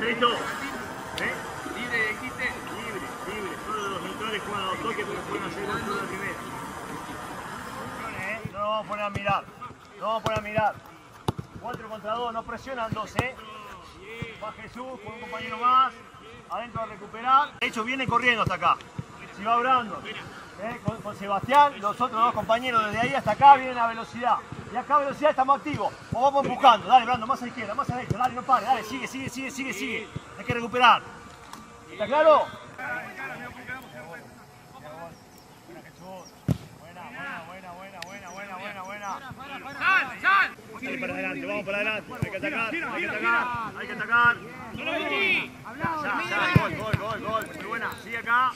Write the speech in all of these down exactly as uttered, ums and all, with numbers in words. Estrecho. ¿Eh? Libre, dijiste. Libre, libre. Solo los neutrales juegan a dos toques porque pueden hacer la sola primera. No nos vamos a poner a mirar. No vamos a poner a mirar. cuatro contra dos, no presionan dos, ¿eh? Va Jesús con un compañero más. Adentro a recuperar. De hecho, viene corriendo hasta acá. Si va Brandon. ¿Eh? Con, con Sebastián, los otros dos compañeros desde ahí hasta acá vienen a velocidad. Y acá a velocidad estamos activos. O vamos buscando. Dale, Brandon, más a la izquierda, más a la izquierda. Dale, no pare. Dale, sigue, sigue, sigue, sigue, sigue. Hay que recuperar. ¿Está claro? Dale para adelante, vamos para adelante. Hay que atacar, hay que atacar, hay que atacar. Ya, ya, gol, gol, gol, gol. Muy buena, sigue acá.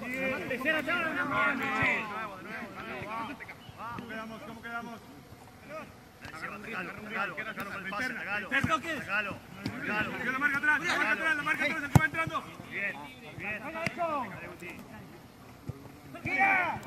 Tercera tabla, de nuevo, ¿cómo quedamos? ¿Cómo quedamos? Atacalo, atacalo, atacalo con el pase, atacalo. Atacalo, atacalo. La marca atrás, la marca atrás, la marca atrás, el que va entrando. Bien, bien. ¡Gira!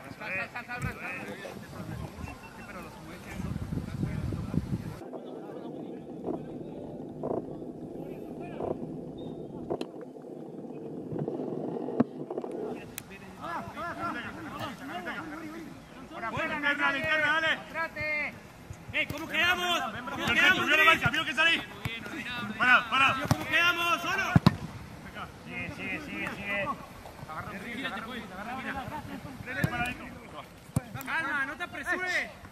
¿Cómo quedamos? ¿Cómo quedamos? Vio la marca, vio que salí. Pará, pará. ¿Cómo quedamos? ¿Solo? Sigue, sigue, sigue, sigue. Agarra, agarra, agarra. Calma, no te apresures.